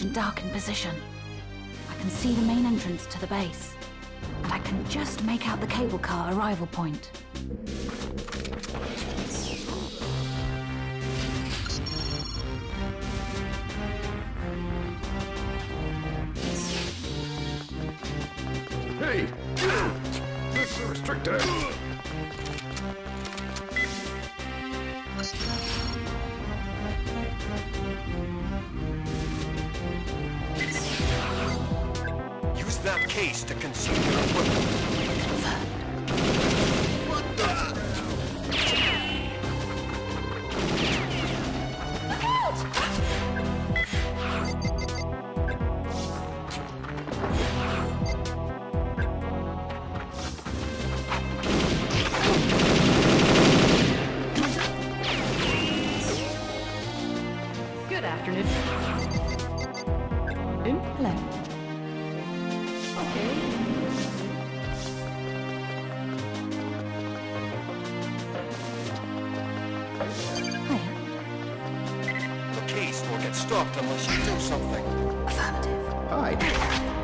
large and dark in position. I can see the main entrance to the base, and I can just make out the cable car arrival point. Hey! This is restricted! Use that case to conceal your equipment. What the? Look out! Good afternoon. Implant. The case will get stopped unless you do something. Affirmative. All right.